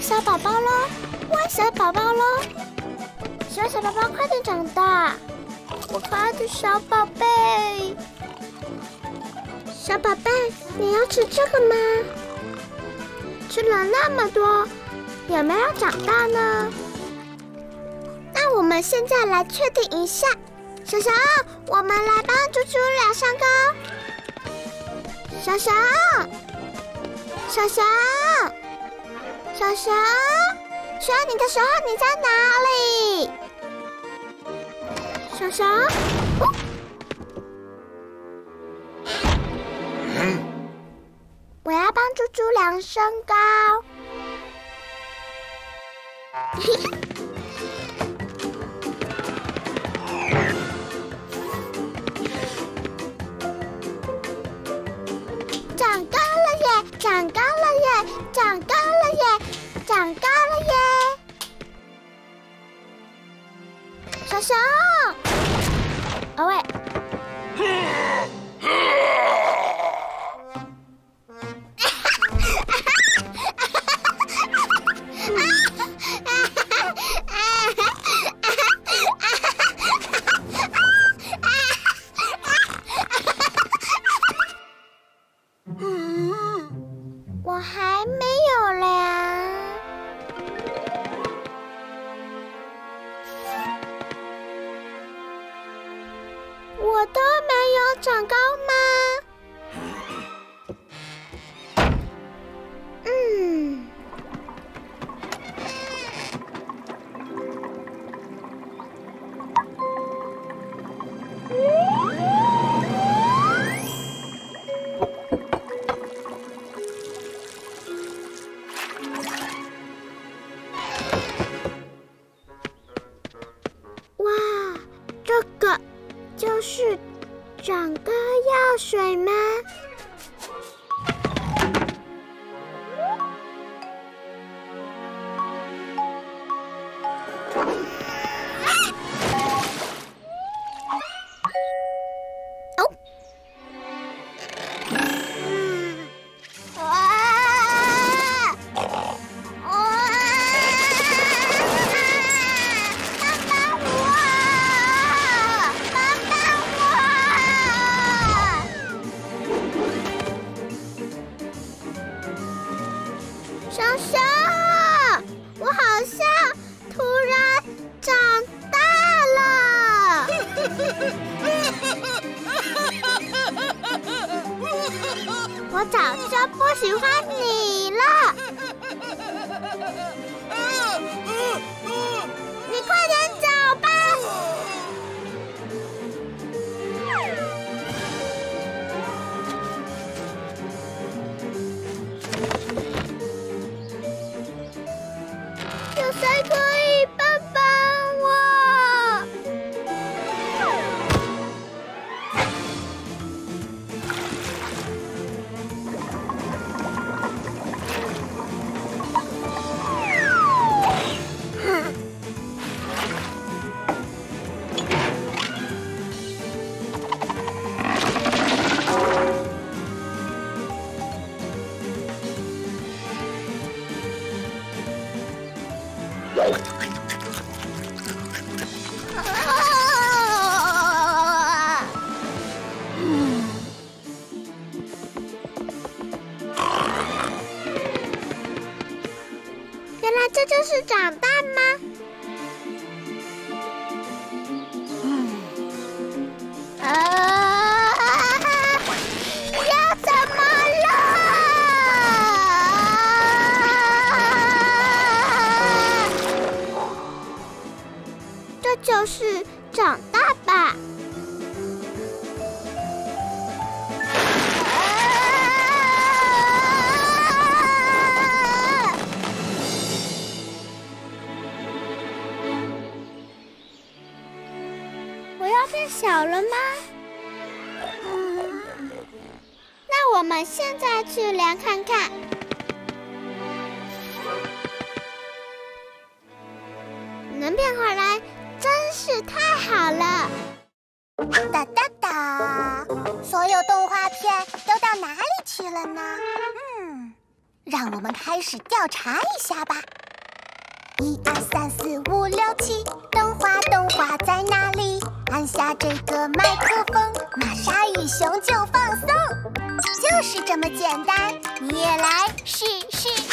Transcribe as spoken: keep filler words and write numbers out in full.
小宝宝喽，乖小宝宝喽，喜欢小宝宝快点长大，我可爱的小宝贝。小宝贝，你要吃这个吗？吃了那么多，有没有长大呢？那我们现在来确定一下，小小二，我们来帮猪猪量身高。小小二，小小二。 小小，需要你的时候你在哪里？小小，哦、我要帮猪猪量身高。长高了耶！长高了耶！长高了耶！ 长高了耶，小熊。哦喂，我还没有量。 我都没有长高吗？嗯，哇，这个。 就是长高药水吗？哦，啊！啊！ 我早就不喜欢你了，你快点走吧。有谁可以帮帮我？啊！要怎么了？这就是长大吧。 小了吗？嗯，那我们现在去量看看。能变回来真是太好了！哒哒哒，所有动画片都到哪里去了呢？嗯，让我们开始调查一下吧。一二三四五六七，动画动画在哪里？ 按下这个麦克风，玛莎与熊就放松，就是这么简单，你也来试试。